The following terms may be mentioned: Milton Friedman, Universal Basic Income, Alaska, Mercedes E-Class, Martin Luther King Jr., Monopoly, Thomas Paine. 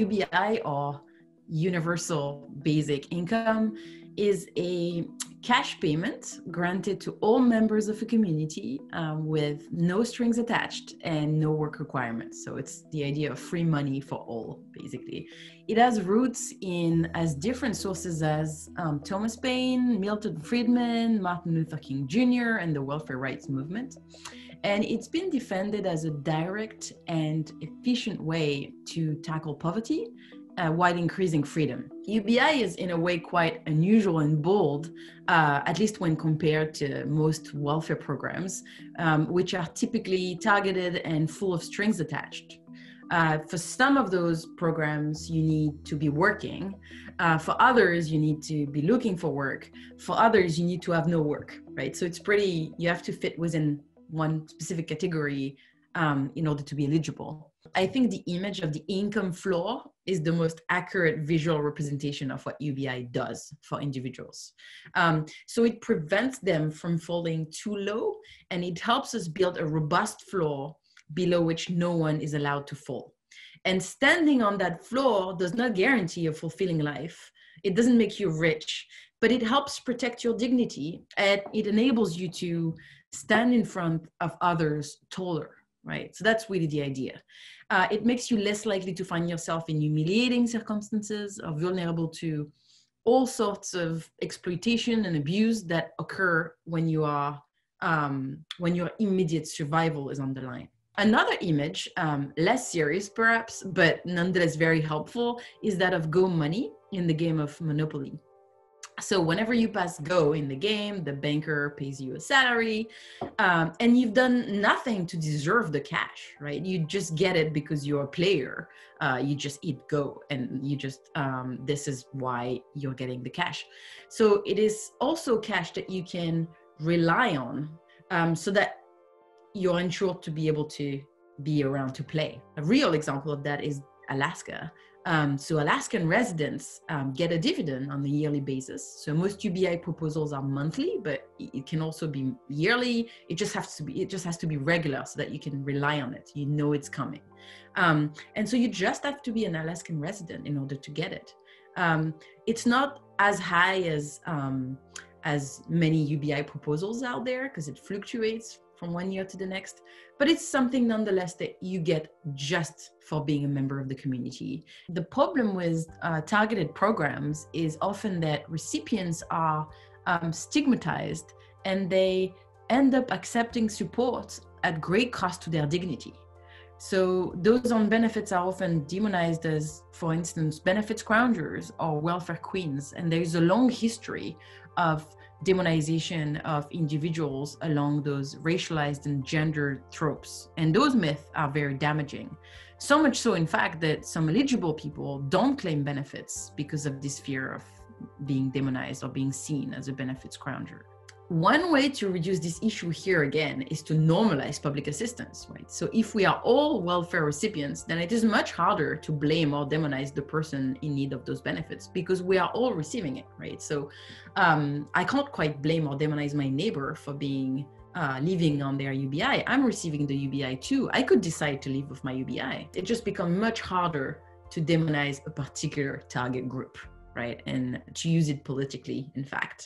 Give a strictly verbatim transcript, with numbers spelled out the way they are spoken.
U B I, or Universal Basic Income, is a cash payment granted to all members of a community um, with no strings attached and no work requirements. So it's the idea of free money for all, basically. It has roots in as different sources as um, Thomas Paine, Milton Friedman, Martin Luther King Junior, and the welfare rights movement. And it's been defended as a direct and efficient way to tackle poverty Uh, while increasing freedom. U B I is in a way quite unusual and bold, uh, at least when compared to most welfare programs, um, which are typically targeted and full of strings attached. Uh, for some of those programs, you need to be working. Uh, for others, you need to be looking for work. For others, you need to have no work, right? So it's pretty, you have to fit within one specific category um, in order to be eligible. I think the image of the income floor is the most accurate visual representation of what U B I does for individuals. Um, so it prevents them from falling too low, and it helps us build a robust floor below which no one is allowed to fall. And standing on that floor does not guarantee a fulfilling life. It doesn't make you rich, but it helps protect your dignity, and it enables you to stand in front of others taller. Right? So that's really the idea. Uh, it makes you less likely to find yourself in humiliating circumstances or vulnerable to all sorts of exploitation and abuse that occur when you are, um, when your immediate survival is on the line. Another image, um, less serious perhaps, but nonetheless very helpful, is that of Go Money in the game of Monopoly. So whenever you pass Go in the game, the banker pays you a salary, um, and you've done nothing to deserve the cash, right? You just get it because you're a player. Uh, you just eat Go, and you just, um, this is why you're getting the cash. So it is also cash that you can rely on, um, so that you're ensured to be able to be around to play. A real example of that is Alaska. Um, so Alaskan residents um, get a dividend on a yearly basis. So most U B I proposals are monthly, but it can also be yearly. It just has to be, it just has to be regular so that you can rely on it. You know it's coming. Um, and so you just have to be an Alaskan resident in order to get it. Um, it's not as high as, um, as many U B I proposals out there because it fluctuates from one year to the next, but it's something nonetheless that you get just for being a member of the community. The problem with uh, targeted programs is often that recipients are um, stigmatized, and they end up accepting support at great cost to their dignity. So those on benefits are often demonized as, for instance, benefits scroungers or welfare queens. And there's a long history of demonization of individuals along those racialized and gendered tropes. And those myths are very damaging. So much so, in fact, that some eligible people don't claim benefits because of this fear of being demonized or being seen as a benefits scrounger. One way to reduce this issue here again is to normalize public assistance, right? So if we are all welfare recipients, then it is much harder to blame or demonize the person in need of those benefits because we are all receiving it, right? So um, I can't quite blame or demonize my neighbor for being uh, living on their U B I. I'm receiving the U B I too. I could decide to live with my U B I. It just becomes much harder to demonize a particular target group, right? And to use it politically, in fact.